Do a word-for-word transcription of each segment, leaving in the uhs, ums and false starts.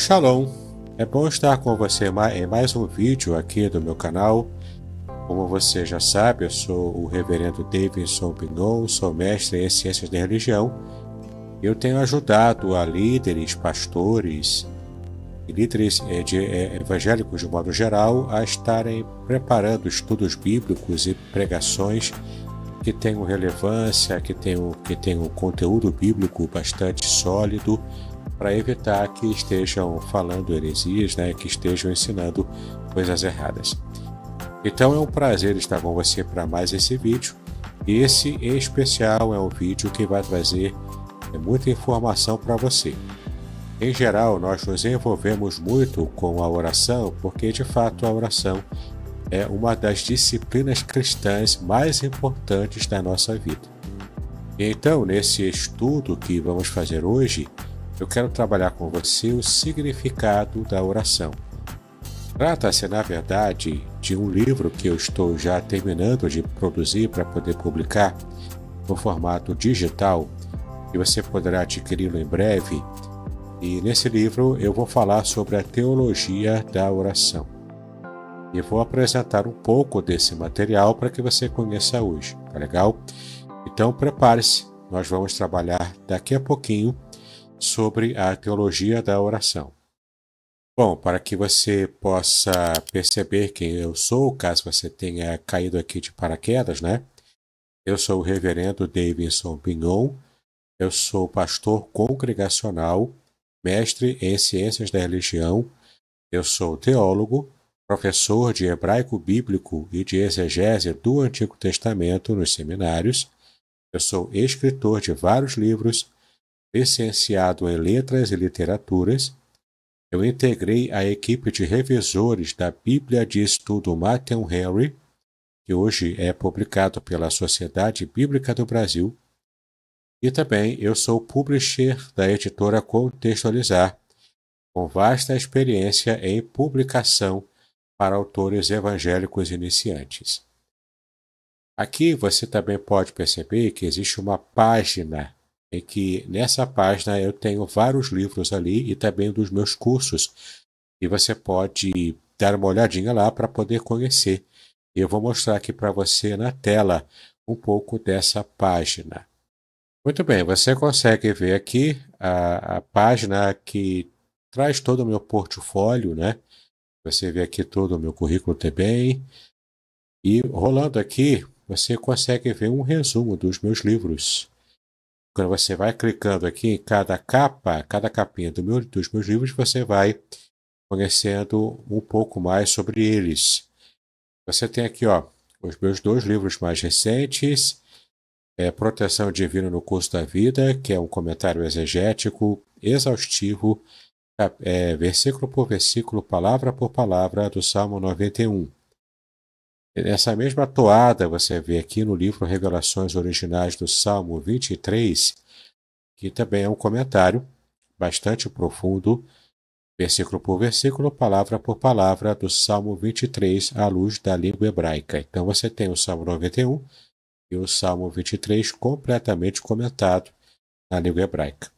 Shalom! É bom estar com você em mais um vídeo aqui do meu canal. Como você já sabe, eu sou o reverendo Deivinson Bignon, sou mestre em Ciências da Religião. Eu tenho ajudado a líderes, pastores e líderes evangélicos de modo geral a estarem preparando estudos bíblicos e pregações que tenham relevância, que tenham, que tenham conteúdo bíblico bastante sólido, para evitar que estejam falando heresias, né? Que estejam ensinando coisas erradas. Então é um prazer estar com você para mais esse vídeo. Esse em especial é um vídeo que vai trazer muita informação para você. Em geral, nós nos envolvemos muito com a oração, porque de fato a oração é uma das disciplinas cristãs mais importantes da nossa vida. Então, nesse estudo que vamos fazer hoje, eu quero trabalhar com você o significado da oração. Trata-se, na verdade, de um livro que eu estou já terminando de produzir para poder publicar no formato digital, e você poderá adquiri-lo em breve. E nesse livro eu vou falar sobre a teologia da oração. E vou apresentar um pouco desse material para que você conheça hoje, tá legal? Então prepare-se, nós vamos trabalhar daqui a pouquinho sobre a teologia da oração. Bom, para que você possa perceber quem eu sou, caso você tenha caído aqui de paraquedas, né? Eu sou o reverendo Deivinson Bignon, eu sou pastor congregacional, mestre em Ciências da Religião, eu sou teólogo, professor de hebraico bíblico e de exegese do Antigo Testamento nos seminários, eu sou escritor de vários livros, licenciado em Letras e Literaturas, eu integrei a equipe de revisores da Bíblia de Estudo Matthew Henry, que hoje é publicado pela Sociedade Bíblica do Brasil, e também eu sou publisher da editora Contextualizar, com vasta experiência em publicação para autores evangélicos iniciantes. Aqui você também pode perceber que existe uma página é que nessa página eu tenho vários livros ali e também dos meus cursos. E você pode dar uma olhadinha lá para poder conhecer. Eu vou mostrar aqui para você na tela um pouco dessa página. Muito bem, você consegue ver aqui a, a página que traz todo o meu portfólio, né? Você vê aqui todo o meu currículo também. E rolando aqui, você consegue ver um resumo dos meus livros. Quando você vai clicando aqui em cada capa, cada capinha do meu, dos meus livros, você vai conhecendo um pouco mais sobre eles. Você tem aqui, ó, os meus dois livros mais recentes, é, Proteção Divina no Curso da Vida, que é um comentário exegético, exaustivo, é, versículo por versículo, palavra por palavra, do Salmo noventa e um. Essa mesma toada você vê aqui no livro Revelações Originais do Salmo vinte e três, que também é um comentário bastante profundo, versículo por versículo, palavra por palavra, do Salmo vinte e três à luz da língua hebraica. Então você tem o Salmo noventa e um e o Salmo vinte e três completamente comentado na língua hebraica.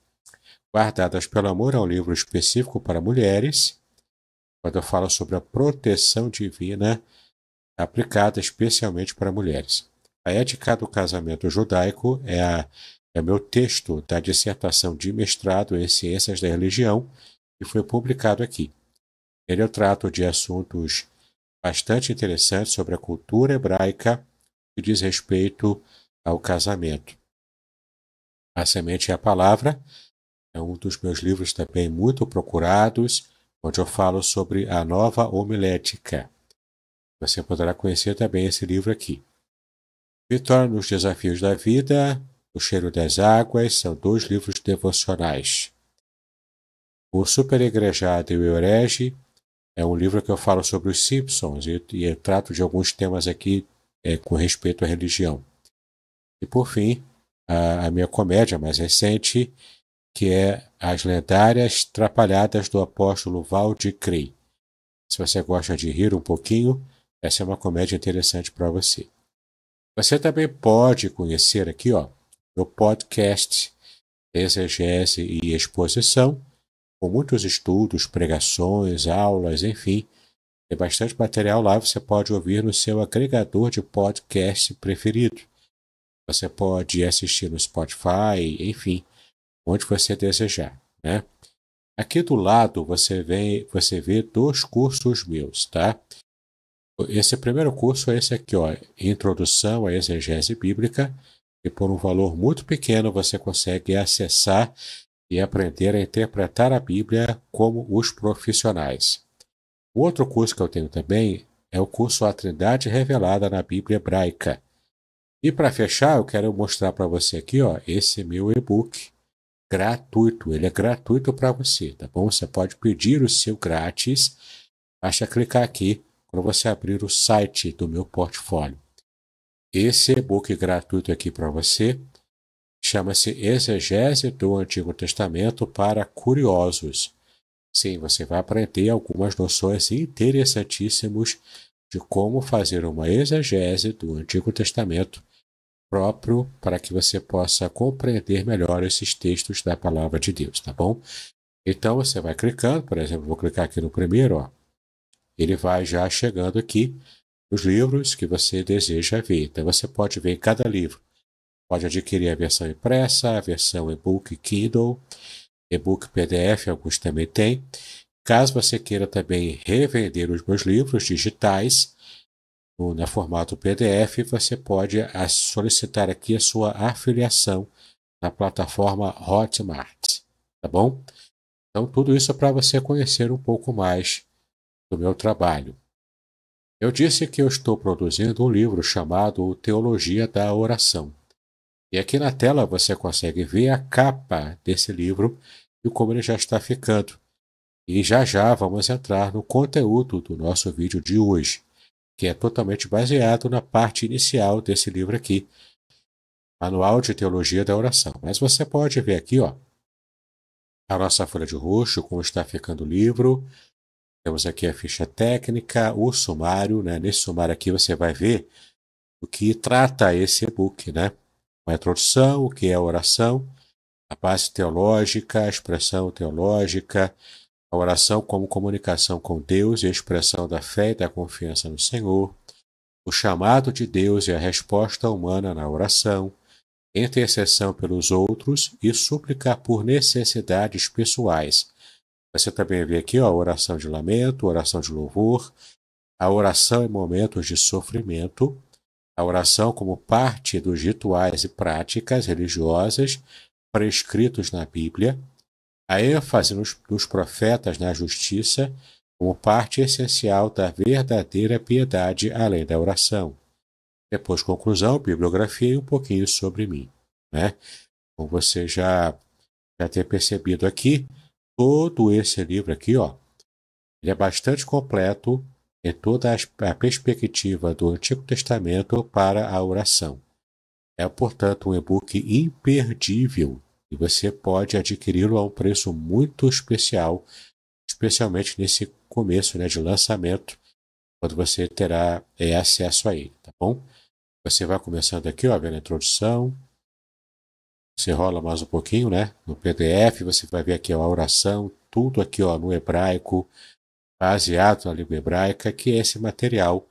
Guardadas pelo Amor é um livro específico para mulheres, quando eu falo sobre a proteção divina aplicada especialmente para mulheres. A Ética do Casamento Judaico é, a, é meu texto da dissertação de mestrado em Ciências da Religião e foi publicado aqui. Ele eu trato de assuntos bastante interessantes sobre a cultura hebraica que diz respeito ao casamento. A Semente é a Palavra é um dos meus livros também muito procurados, onde eu falo sobre a nova homilética. Você poderá conhecer também esse livro aqui. Vitória nos Desafios da Vida, O Cheiro das Águas, são dois livros devocionais. O Super-Egrejado e o Eurege é um livro que eu falo sobre os Simpsons e, e eu trato de alguns temas aqui é, com respeito à religião. E por fim, a, a minha comédia mais recente, que é As Lendárias Trapalhadas do Apóstolo Valdecrei. Se você gosta de rir um pouquinho, essa é uma comédia interessante para você. Você também pode conhecer aqui, ó, meu podcast Exegese e Exposição, com muitos estudos, pregações, aulas, enfim. Tem bastante material lá, você pode ouvir no seu agregador de podcast preferido. Você pode assistir no Spotify, enfim, onde você desejar, né? Aqui do lado você vê, você vê dois cursos meus, tá? Esse primeiro curso é esse aqui, ó, Introdução à Exegese Bíblica, e por um valor muito pequeno você consegue acessar e aprender a interpretar a Bíblia como os profissionais. O outro curso que eu tenho também é o curso A Trindade Revelada na Bíblia Hebraica. E para fechar, eu quero mostrar para você aqui, ó, esse meu e-book gratuito. Ele é gratuito para você, tá bom? Você pode pedir o seu grátis. Basta clicar aqui para você abrir o site do meu portfólio. Esse e-book gratuito aqui para você chama-se Exegese do Antigo Testamento para Curiosos. Sim, você vai aprender algumas noções interessantíssimas de como fazer uma exegese do Antigo Testamento próprio para que você possa compreender melhor esses textos da Palavra de Deus, tá bom? Então, você vai clicando, por exemplo, vou clicar aqui no primeiro, ó. Ele vai já chegando aqui nos livros que você deseja ver. Então, você pode ver cada livro. Pode adquirir a versão impressa, a versão e-book Kindle, e-book P D F, alguns também tem. Caso você queira também revender os meus livros digitais, no formato P D F, você pode solicitar aqui a sua afiliação na plataforma Hotmart, tá bom? Então, tudo isso é para você conhecer um pouco mais do meu trabalho. Eu disse que eu estou produzindo um livro chamado Teologia da Oração. E aqui na tela você consegue ver a capa desse livro e como ele já está ficando. E já já vamos entrar no conteúdo do nosso vídeo de hoje, que é totalmente baseado na parte inicial desse livro aqui, Manual de Teologia da Oração. Mas você pode ver aqui, ó, a nossa folha de roxo, como está ficando o livro. Temos aqui a ficha técnica, o sumário, né? Nesse sumário aqui você vai ver o que trata esse e-book, né? Uma introdução, o que é a oração, a base teológica, a expressão teológica, a oração como comunicação com Deus e expressão da fé e da confiança no Senhor, o chamado de Deus e a resposta humana na oração, intercessão pelos outros e súplica por necessidades pessoais. Você também vê aqui, ó, a oração de lamento, a oração de louvor, a oração em momentos de sofrimento, a oração como parte dos rituais e práticas religiosas prescritos na Bíblia, a ênfase nos, dos profetas na justiça como parte essencial da verdadeira piedade além da oração. Depois, conclusão, bibliografia e um pouquinho sobre mim, né? Como você já, já tem percebido aqui, todo esse livro aqui, ó, ele é bastante completo em toda a, a perspectiva do Antigo Testamento para a oração. É, portanto, um e-book imperdível. E você pode adquiri-lo a um preço muito especial, especialmente nesse começo, né, de lançamento, quando você terá é, acesso a ele, tá bom? Você vai começando aqui, ó, vendo a introdução, você rola mais um pouquinho, né, no P D F, você vai ver aqui, ó, a oração, tudo aqui, ó, no hebraico, baseado na língua hebraica, que é esse material que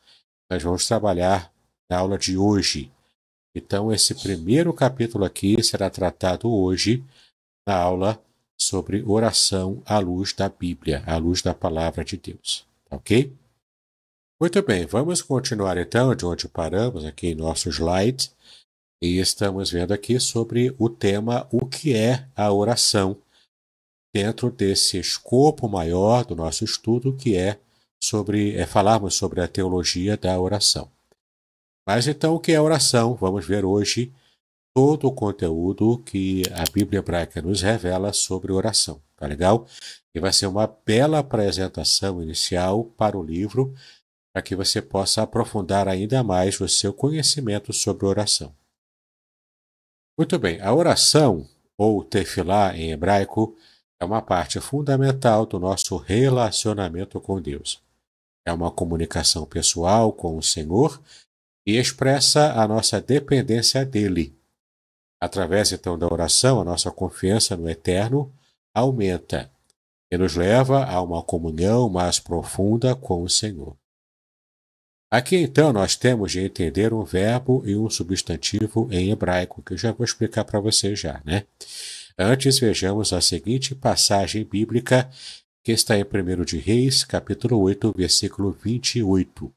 nós vamos trabalhar na aula de hoje. Então, esse primeiro capítulo aqui será tratado hoje na aula sobre oração à luz da Bíblia, à luz da Palavra de Deus, ok? Muito bem, vamos continuar então de onde paramos aqui em nosso slide e estamos vendo aqui sobre o tema o que é a oração dentro desse escopo maior do nosso estudo que é sobre, é falarmos sobre a teologia da oração. Mas então, o que é oração? Vamos ver hoje todo o conteúdo que a Bíblia Hebraica nos revela sobre oração, tá legal? E vai ser uma bela apresentação inicial para o livro, para que você possa aprofundar ainda mais o seu conhecimento sobre oração. Muito bem, a oração, ou tefilá em hebraico, é uma parte fundamental do nosso relacionamento com Deus. É uma comunicação pessoal com o Senhor, e expressa a nossa dependência dele. Através, então, da oração, a nossa confiança no Eterno aumenta. que nos leva a uma comunhão mais profunda com o Senhor. Aqui, então, nós temos de entender um verbo e um substantivo em hebraico, que eu já vou explicar para você já, né? Antes, vejamos a seguinte passagem bíblica, que está em primeiro de Reis, capítulo oito, versículo vinte e oito.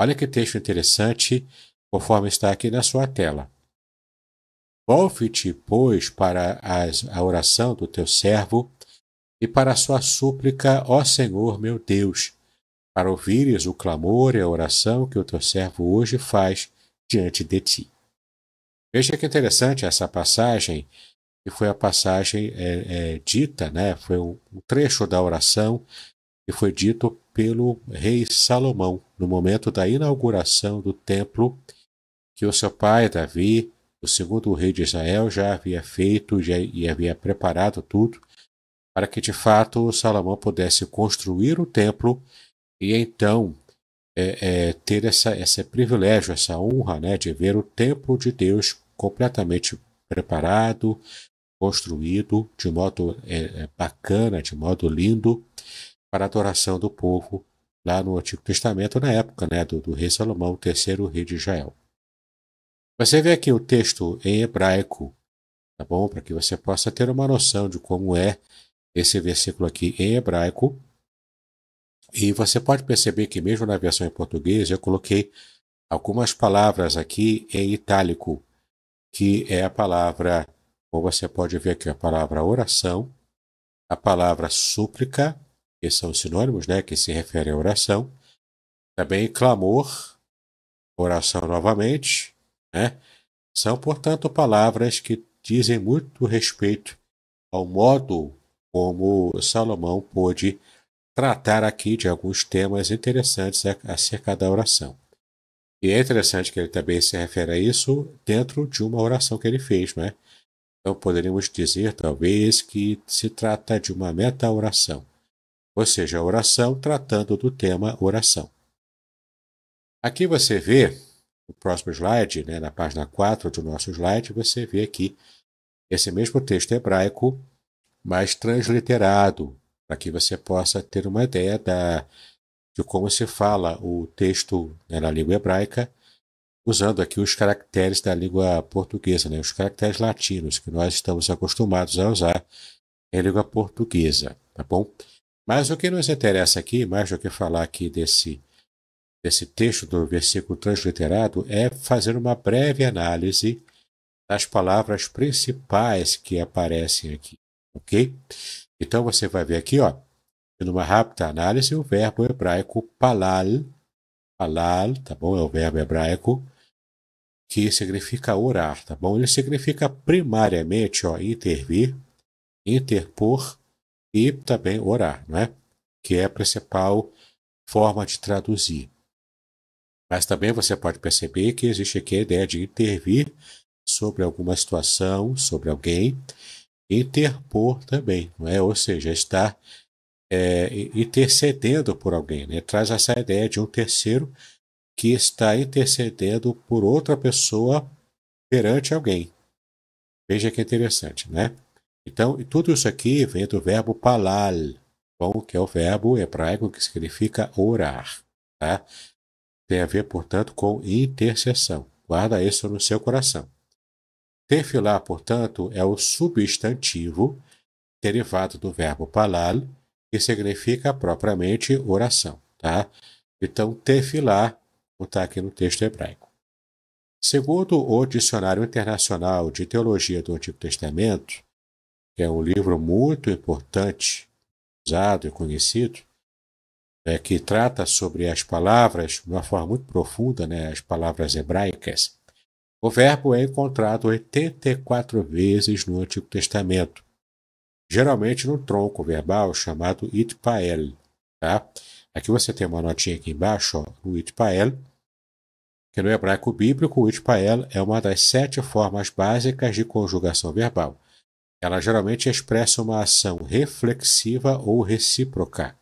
Olha que texto interessante, conforme está aqui na sua tela. Volve-te, pois, para a oração do teu servo e para a sua súplica, ó Senhor meu Deus, para ouvires o clamor e a oração que o teu servo hoje faz diante de ti. Veja que interessante essa passagem, que foi a passagem é, é, dita, né? Foi um trecho da oração que foi dito pelo rei Salomão, no momento da inauguração do templo, que o seu pai, Davi, o segundo rei de Israel, já havia feito já, e havia preparado tudo para que, de fato, Salomão pudesse construir o templo e, então, é, é, ter essa, esse privilégio, essa honra, né, de ver o templo de Deus completamente preparado, construído de modo é, bacana, de modo lindo, para a adoração do povo lá no Antigo Testamento, na época, né, do, do rei Salomão, o terceiro rei de Israel. Você vê aqui o texto em hebraico, tá bom? Para que você possa ter uma noção de como é esse versículo aqui em hebraico. E você pode perceber que mesmo na versão em português eu coloquei algumas palavras aqui em itálico, que é a palavra, como você pode ver aqui, a palavra oração, a palavra súplica, que são sinônimos, né, que se refere à oração, também clamor, oração novamente, né? São, portanto, palavras que dizem muito respeito ao modo como Salomão pôde tratar aqui de alguns temas interessantes acerca da oração. E é interessante que ele também se refere a isso dentro de uma oração que ele fez, né? Então, poderíamos dizer, talvez, que se trata de uma meta-oração, ou seja, a oração tratando do tema oração. Aqui você vê no próximo slide, né, na página quatro do nosso slide, você vê aqui esse mesmo texto hebraico, mas transliterado, para que você possa ter uma ideia da, de como se fala o texto, né, na língua hebraica, usando aqui os caracteres da língua portuguesa, né, os caracteres latinos que nós estamos acostumados a usar em língua portuguesa, tá bom? Mas o que nos interessa aqui, mais do que falar aqui desse Esse texto do versículo transliterado, é fazer uma breve análise das palavras principais que aparecem aqui, ok? Então, você vai ver aqui, ó, numa rápida análise, o verbo hebraico palal, palal, tá bom? É o verbo hebraico que significa orar, tá bom? Ele significa primariamente, ó, intervir, interpor e também orar, né? Que é a principal forma de traduzir. Mas também você pode perceber que existe aqui a ideia de intervir sobre alguma situação, sobre alguém, interpor também, não é? Ou seja, estar é, intercedendo por alguém, né? Traz essa ideia de um terceiro que está intercedendo por outra pessoa perante alguém. Veja que interessante, né? Então, tudo isso aqui vem do verbo palal, bom, que é o verbo hebraico que significa orar, tá? Tem a ver, portanto, com intercessão. Guarda isso no seu coração. Tefilá, portanto, é o substantivo derivado do verbo palal, que significa propriamente oração, tá? Então, tefilá está aqui no texto hebraico. Segundo o Dicionário Internacional de Teologia do Antigo Testamento, que é um livro muito importante, usado e conhecido, é, que trata sobre as palavras de uma forma muito profunda, né, as palavras hebraicas, o verbo é encontrado oitenta e quatro vezes no Antigo Testamento, geralmente no tronco verbal chamado hitpael, tá? Aqui você tem uma notinha aqui embaixo, ó, o hitpael, que no hebraico bíblico, o hitpael é uma das sete formas básicas de conjugação verbal. Ela geralmente expressa uma ação reflexiva ou recíproca,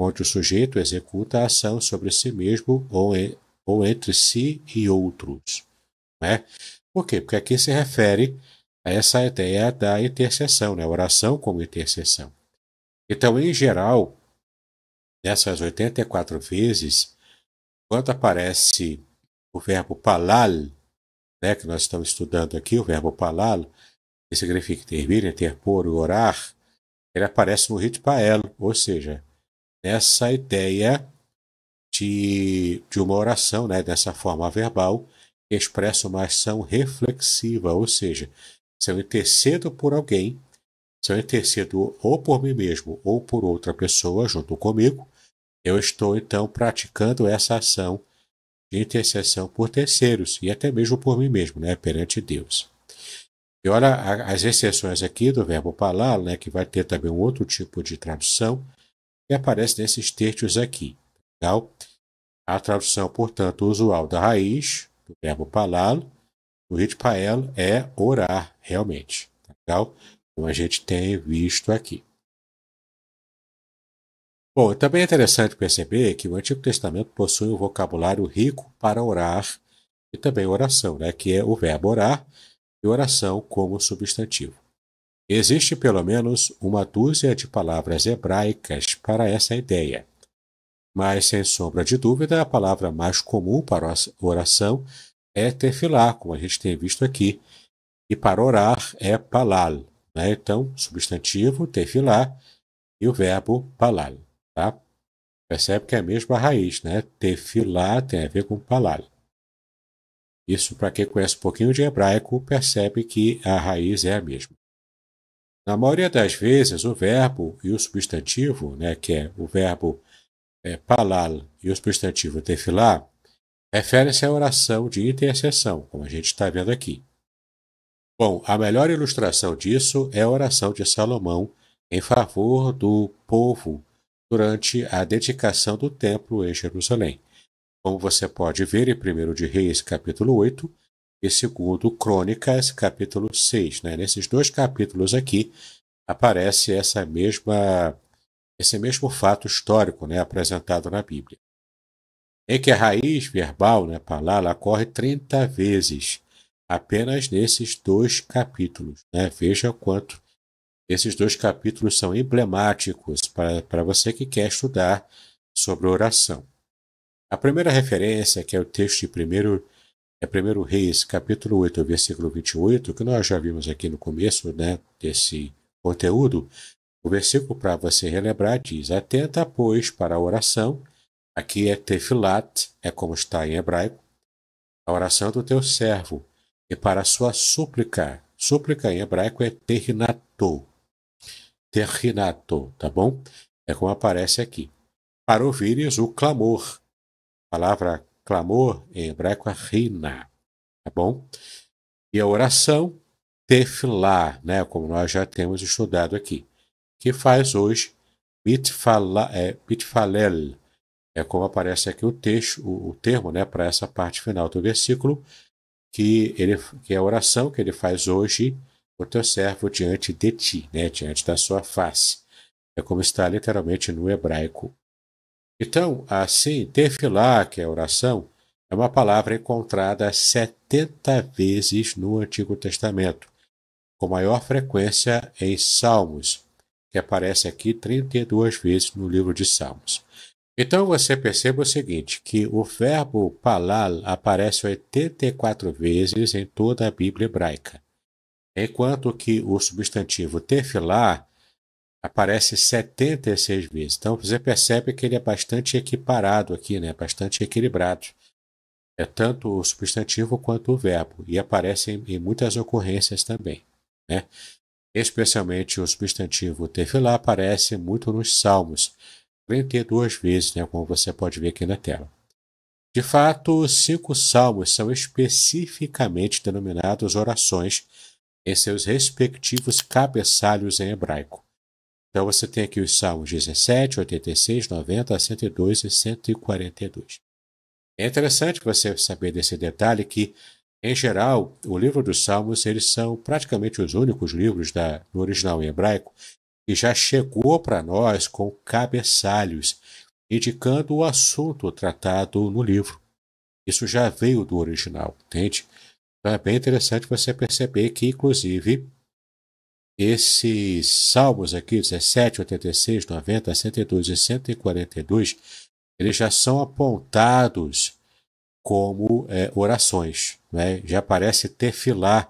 onde o sujeito executa a ação sobre si mesmo ou, em, ou entre si e outros, né? Por quê? Porque aqui se refere a essa ideia da intercessão, né? Oração como intercessão. Então, em geral, dessas oitenta e quatro vezes, quando aparece o verbo palal, né, que nós estamos estudando aqui, o verbo palal, que significa intervir, interpor, orar, ele aparece no hitpaelo, ou seja, nessa ideia de, de uma oração, né, dessa forma verbal, que expressa uma ação reflexiva, ou seja, se eu intercedo por alguém, se eu intercedo ou por mim mesmo ou por outra pessoa junto comigo, eu estou então praticando essa ação de intercessão por terceiros e até mesmo por mim mesmo, né, perante Deus. E olha as exceções aqui do verbo palal, né, que vai ter também um outro tipo de tradução que aparece nesses textos aqui. Legal? A tradução, portanto, usual da raiz do verbo palal, do hitpael, é orar, realmente. Legal? Como a gente tem visto aqui. Bom, também é interessante perceber que o Antigo Testamento possui um vocabulário rico para orar e também oração, né, que é o verbo orar, e oração como substantivo. Existe pelo menos uma dúzia de palavras hebraicas para essa ideia, mas sem sombra de dúvida a palavra mais comum para oração é tefilá, como a gente tem visto aqui, e para orar é palal, né? Então, substantivo tefilá e o verbo palal, tá? Percebe que é a mesma raiz, né? Tefilá tem a ver com palal. Isso, para quem conhece um pouquinho de hebraico, percebe que a raiz é a mesma. Na maioria das vezes, o verbo e o substantivo, né, que é o verbo é, palal e o substantivo tefilá, referem-se à oração de intercessão, como a gente está vendo aqui. Bom, a melhor ilustração disso é a oração de Salomão em favor do povo durante a dedicação do templo em Jerusalém, como você pode ver em primeiro de Reis, capítulo oito, e segundo Crônicas, capítulo seis. Né? Nesses dois capítulos aqui, aparece essa mesma, esse mesmo fato histórico, né, apresentado na Bíblia, em que a raiz verbal, né, palal, ocorre trinta vezes, apenas nesses dois capítulos. Né? Veja o quanto esses dois capítulos são emblemáticos para, para você que quer estudar sobre oração. A primeira referência, que é o texto de primeiro Reis, capítulo oito, versículo vinte e oito, que nós já vimos aqui no começo, né, desse conteúdo, o versículo para você relembrar diz: atenta, pois, para a oração, aqui é tefilat, é como está em hebraico, a oração do teu servo, e para a sua súplica, súplica em hebraico é terinato, terinato, tá bom? É como aparece aqui, para ouvires o clamor. A palavra clamor em hebraico é rina, tá bom? E a oração tefilá, né, como nós já temos estudado aqui, que faz hoje mitfala, é, mitfalel, é como aparece aqui o texto, o, o termo, né, para essa parte final do versículo, que, ele, que é a oração que ele faz hoje o teu servo diante de ti, né, diante da sua face. É como está literalmente no hebraico. Então, assim, tefilá, que é oração, é uma palavra encontrada setenta vezes no Antigo Testamento, com maior frequência em Salmos, que aparece aqui trinta e duas vezes no livro de Salmos. Então, você perceba o seguinte, que o verbo palal aparece oitenta e quatro vezes em toda a Bíblia hebraica, enquanto que o substantivo tefilá aparece setenta e seis vezes. Então, você percebe que ele é bastante equiparado aqui, né? Bastante equilibrado. É tanto o substantivo quanto o verbo. E aparece em, em muitas ocorrências também, né? Especialmente o substantivo tefilá aparece muito nos Salmos, trinta e duas vezes, né? Como você pode ver aqui na tela. De fato, cinco salmos são especificamente denominados orações em seus respectivos cabeçalhos em hebraico. Então, você tem aqui os Salmos dezessete, oitenta e seis, noventa, cento e dois e cento e quarenta e dois. É interessante você saber desse detalhe que, em geral, o livro dos Salmos, eles são praticamente os únicos livros da, do original em hebraico que já chegou para nós com cabeçalhos, indicando o assunto tratado no livro. Isso já veio do original, entende? Então, é bem interessante você perceber que, inclusive, Esses salmos aqui, dezessete, oitenta e seis, noventa, cento e doze e cento e quarenta e dois, eles já são apontados como é, orações, né? Já aparece tefilá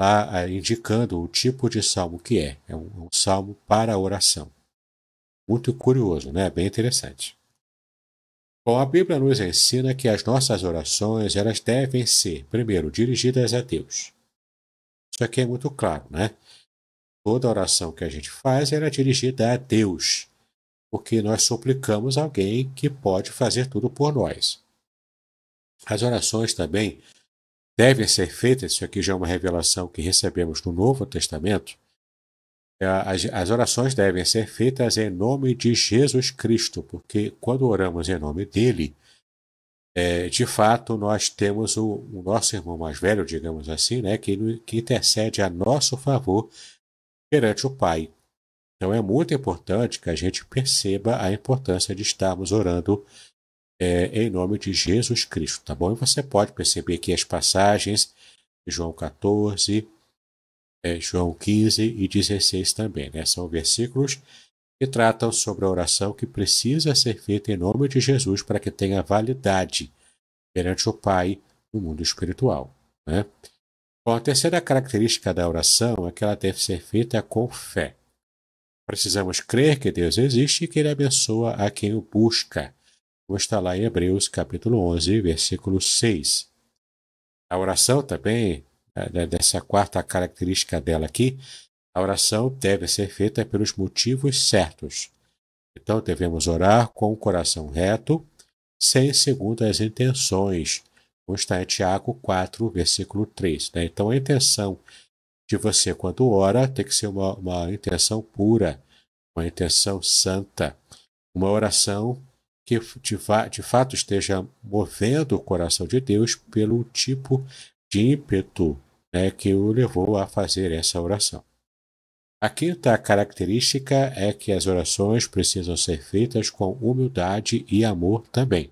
lá, indicando o tipo de salmo que é. É um, um salmo para oração. Muito curioso, né? Bem interessante. Bom, a Bíblia nos ensina que as nossas orações elas devem ser, primeiro, dirigidas a Deus. Isso aqui é muito claro, né? Toda oração que a gente faz era dirigida a Deus, porque nós suplicamos a alguém que pode fazer tudo por nós. As orações também devem ser feitas, isso aqui já é uma revelação que recebemos no Novo Testamento, as, as orações devem ser feitas em nome de Jesus Cristo, porque quando oramos em nome dele, é, de fato, nós temos o, o nosso irmão mais velho, digamos assim, né, que, que intercede a nosso favor perante o Pai. Então é muito importante que a gente perceba a importância de estarmos orando é, em nome de Jesus Cristo, tá bom? E você pode perceber que as passagens de João quatorze, é, João quinze e dezesseis também, né? São versículos que tratam sobre a oração que precisa ser feita em nome de Jesus para que tenha validade perante o Pai no mundo espiritual, né? Bom, a terceira característica da oração é que ela deve ser feita com fé. Precisamos crer que Deus existe e que Ele abençoa a quem o busca, como está lá em Hebreus capítulo onze, versículo seis. A oração também, dessa quarta característica dela aqui, a oração deve ser feita pelos motivos certos. Então, devemos orar com o coração reto, sem segundas intenções, como está em Tiago quatro, versículo três. Né? Então, a intenção de você, quando ora, tem que ser uma, uma intenção pura, uma intenção santa, uma oração que de, de fato esteja movendo o coração de Deus pelo tipo de ímpeto, né, que o levou a fazer essa oração. A quinta característica é que as orações precisam ser feitas com humildade e amor também.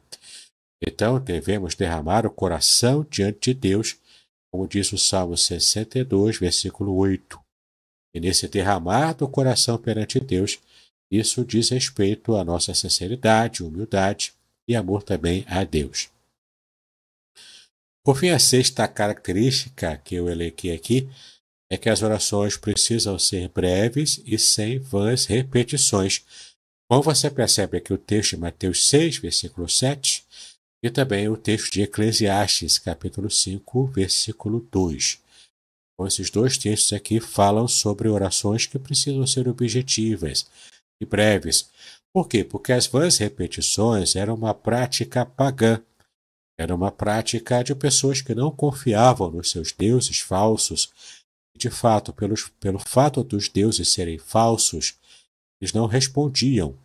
Então, devemos derramar o coração diante de Deus, como diz o Salmo sessenta e dois, versículo oito. E nesse derramar do coração perante Deus, isso diz respeito à nossa sinceridade, humildade e amor também a Deus. Por fim, a sexta característica que eu elenquei aqui é que as orações precisam ser breves e sem vãs repetições. Como você percebe aqui o texto de Mateus seis, versículo sete, e também o texto de Eclesiastes, capítulo cinco, versículo dois. Então, esses dois textos aqui falam sobre orações que precisam ser objetivas e breves. Por quê? Porque as vãs repetições eram uma prática pagã, era uma prática de pessoas que não confiavam nos seus deuses falsos. De fato, pelos, pelo fato dos deuses serem falsos, eles não respondiam.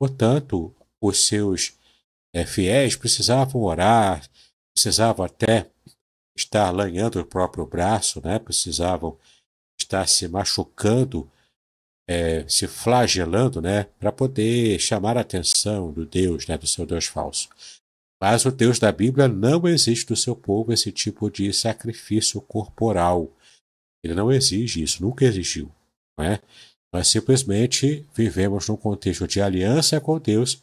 Portanto, os seus é, fiéis precisavam orar, precisavam até estar lanhando o próprio braço, né? Precisavam estar se machucando, é, se flagelando, né? Para poder chamar a atenção do Deus, né? Do seu Deus falso. Mas o Deus da Bíblia não exige do seu povo esse tipo de sacrifício corporal. Ele não exige isso, nunca exigiu, não é? Nós simplesmente vivemos num contexto de aliança com Deus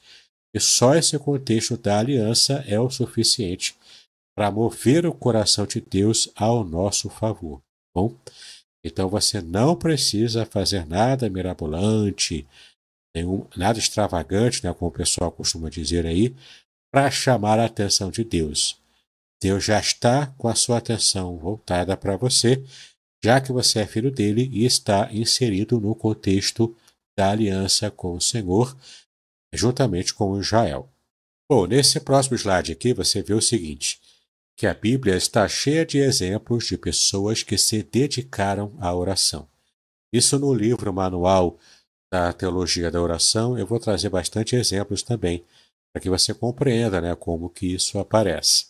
e só esse contexto da aliança é o suficiente para mover o coração de Deus ao nosso favor, bom? Então você não precisa fazer nada mirabolante, nenhum, nada extravagante, né, como o pessoal costuma dizer aí, para chamar a atenção de Deus. Deus já está com a sua atenção voltada para você, já que você é filho dele e está inserido no contexto da aliança com o Senhor, juntamente com Israel. Bom, nesse próximo slide aqui você vê o seguinte, que a Bíblia está cheia de exemplos de pessoas que se dedicaram à oração. Isso no livro Manual da Teologia da Oração, eu vou trazer bastante exemplos também, para que você compreenda, né, como que isso aparece.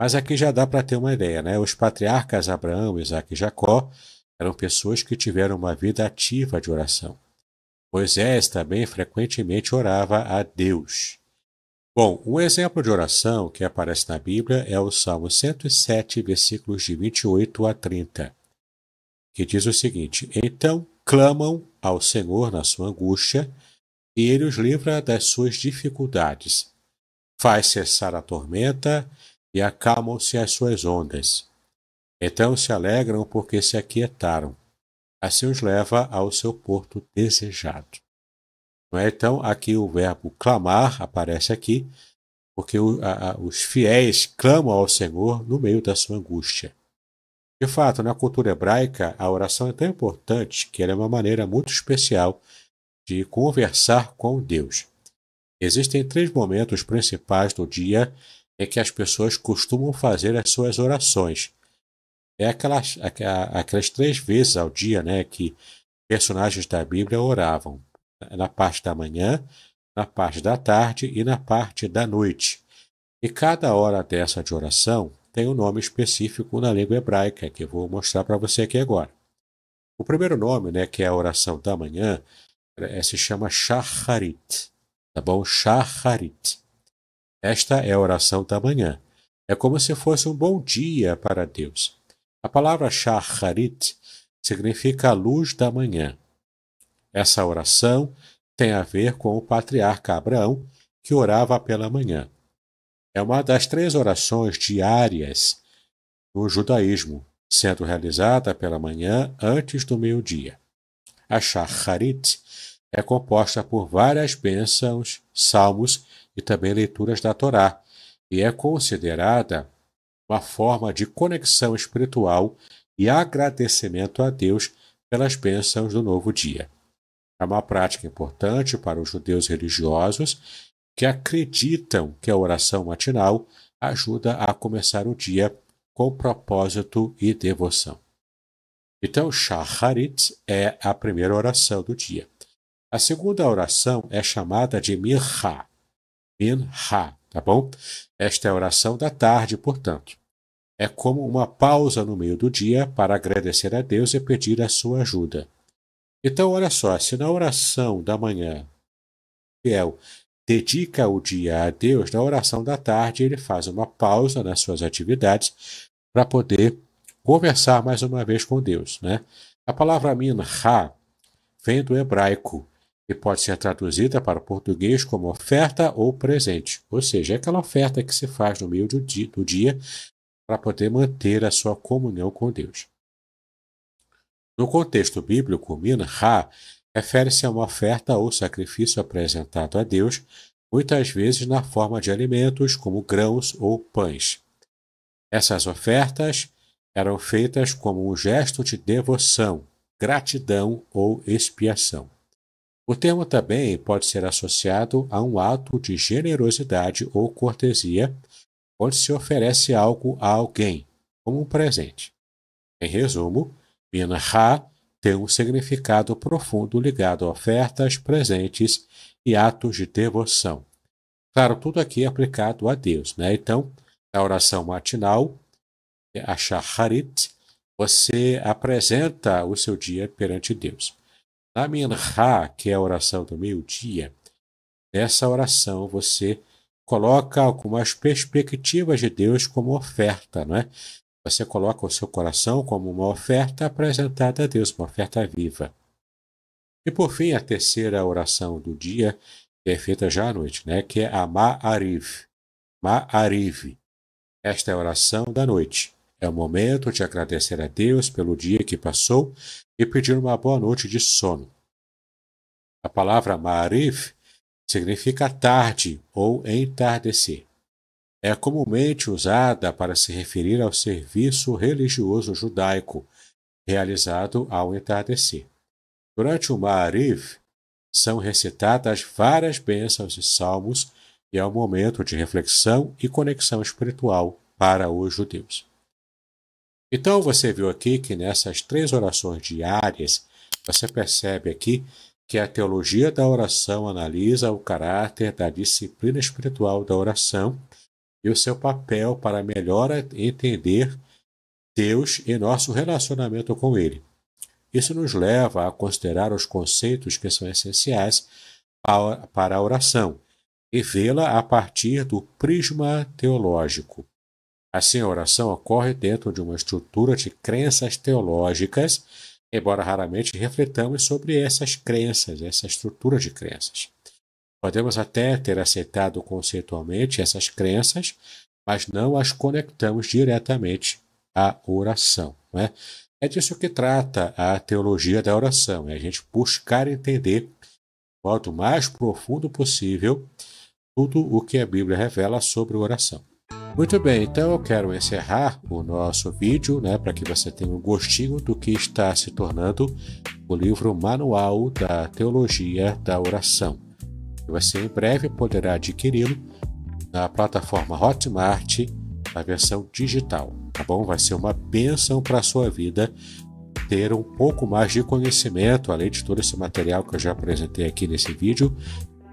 Mas aqui já dá para ter uma ideia, né? Os patriarcas Abraão, Isaac e Jacó eram pessoas que tiveram uma vida ativa de oração. Moisés também frequentemente orava a Deus. Bom, um exemplo de oração que aparece na Bíblia é o Salmo cento e sete, versículos de vinte e oito a trinta. que diz o seguinte: então clamam ao Senhor na sua angústia, e ele os livra das suas dificuldades. Faz cessar a tormenta, e acalmam-se as suas ondas. Então se alegram porque se aquietaram. Assim os leva ao seu porto desejado. Não é? Então, aqui o verbo clamar aparece aqui, porque o, a, a, os fiéis clamam ao Senhor no meio da sua angústia. De fato, na cultura hebraica, a oração é tão importante que ela é uma maneira muito especial de conversar com Deus. Existem três momentos principais do dia em que as pessoas costumam fazer as suas orações. É aquelas, aquelas três vezes ao dia, né, que personagens da Bíblia oravam, na parte da manhã, na parte da tarde e na parte da noite. E cada hora dessa de oração tem um nome específico na língua hebraica, que eu vou mostrar para você aqui agora. O primeiro nome, né, que é a oração da manhã, é, se chama Shacharit, tá bom? Shacharit. Esta é a oração da manhã. É como se fosse um bom dia para Deus. A palavra Shacharit significa a luz da manhã. Essa oração tem a ver com o patriarca Abraão, que orava pela manhã. É uma das três orações diárias do judaísmo, sendo realizada pela manhã antes do meio-dia. A Shacharit é composta por várias bênçãos, salmos e também leituras da Torá, e é considerada uma forma de conexão espiritual e agradecimento a Deus pelas bênçãos do novo dia. É uma prática importante para os judeus religiosos que acreditam que a oração matinal ajuda a começar o dia com propósito e devoção. Então, Shacharit é a primeira oração do dia. A segunda oração é chamada de Minchá. Minchá, tá bom? Esta é a oração da tarde, portanto. É como uma pausa no meio do dia para agradecer a Deus e pedir a sua ajuda. Então, olha só, se na oração da manhã o fiel dedica o dia a Deus, na oração da tarde ele faz uma pausa nas suas atividades para poder conversar mais uma vez com Deus, né? A palavra Minchá vem do hebraico e pode ser traduzida para o português como oferta ou presente, ou seja, é aquela oferta que se faz no meio do dia, do dia para poder manter a sua comunhão com Deus. No contexto bíblico, Minchá refere-se a uma oferta ou sacrifício apresentado a Deus, muitas vezes na forma de alimentos, como grãos ou pães. Essas ofertas eram feitas como um gesto de devoção, gratidão ou expiação. O termo também pode ser associado a um ato de generosidade ou cortesia, onde se oferece algo a alguém, como um presente. Em resumo, Minchá tem um significado profundo ligado a ofertas, presentes e atos de devoção. Claro, tudo aqui é aplicado a Deus, né? Então, na oração matinal, a Shacharit, você apresenta o seu dia perante Deus. Na Minchá, que é a oração do meio-dia, nessa oração você coloca algumas perspectivas de Deus como oferta, não é? Você coloca o seu coração como uma oferta apresentada a Deus, uma oferta viva. E por fim, a terceira oração do dia, que é feita já à noite, né? Que é a Maarif. Maarif. Esta é a oração da noite. É o momento de agradecer a Deus pelo dia que passou e pedir uma boa noite de sono. A palavra Maarif significa tarde ou entardecer. É comumente usada para se referir ao serviço religioso judaico, realizado ao entardecer. Durante o Maarif, são recitadas várias bênçãos e salmos, e é um momento de reflexão e conexão espiritual para os judeus. Então, você viu aqui que nessas três orações diárias, você percebe aqui que a teologia da oração analisa o caráter da disciplina espiritual da oração e o seu papel para melhor entender Deus e nosso relacionamento com Ele. Isso nos leva a considerar os conceitos que são essenciais para a oração e vê-la a partir do prisma teológico. Assim, a oração ocorre dentro de uma estrutura de crenças teológicas, embora raramente refletamos sobre essas crenças, essa estrutura de crenças. Podemos até ter aceitado conceitualmente essas crenças, mas não as conectamos diretamente à oração, né? É disso que trata a teologia da oração, é a gente buscar entender, do modo mais profundo possível, tudo o que a Bíblia revela sobre oração. Muito bem, então eu quero encerrar o nosso vídeo, né, para que você tenha um gostinho do que está se tornando o livro Manual da Teologia da Oração. Você em breve poderá adquiri-lo na plataforma Hotmart, na versão digital, tá bom? Vai ser uma bênção para a sua vida ter um pouco mais de conhecimento, além de todo esse material que eu já apresentei aqui nesse vídeo,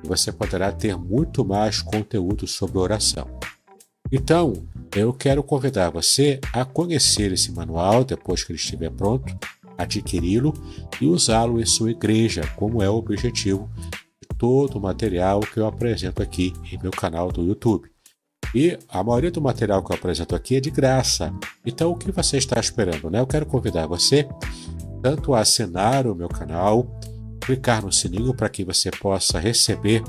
você poderá ter muito mais conteúdo sobre oração. Então, eu quero convidar você a conhecer esse manual depois que ele estiver pronto, adquiri-lo e usá-lo em sua igreja, como é o objetivo todo o material que eu apresento aqui em meu canal do YouTube. E a maioria do material que eu apresento aqui é de graça. Então, o que você está esperando, né? Eu quero convidar você tanto a assinar o meu canal, clicar no sininho para que você possa receber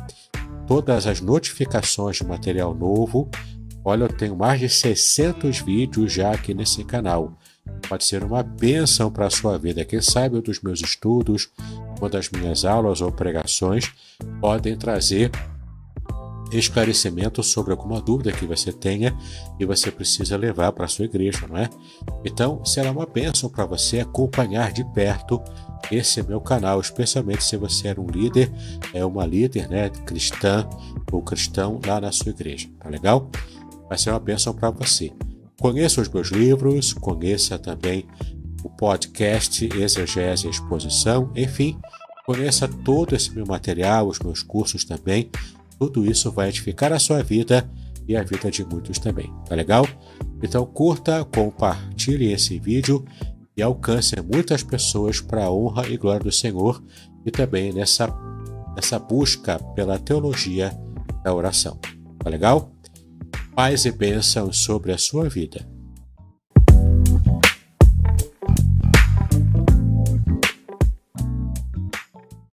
todas as notificações de material novo. Olha, eu tenho mais de seiscentos vídeos já aqui nesse canal. Pode ser uma bênção para a sua vida. Quem sabe um dos meus estudos, uma das minhas aulas ou pregações podem trazer esclarecimento sobre alguma dúvida que você tenha e você precisa levar para a sua igreja, não é? Então, será uma bênção para você acompanhar de perto esse meu canal, especialmente se você é um líder, é uma líder, né, cristã ou cristão lá na sua igreja, tá legal? Vai ser uma bênção para você. Conheça os meus livros, conheça também o podcast Exegese e Exposição, enfim, conheça todo esse meu material, os meus cursos também. Tudo isso vai edificar a sua vida e a vida de muitos também, tá legal? Então curta, compartilhe esse vídeo e alcance muitas pessoas para a honra e glória do Senhor e também nessa, nessa busca pela teologia da oração, tá legal? Paz e bênçãos sobre a sua vida.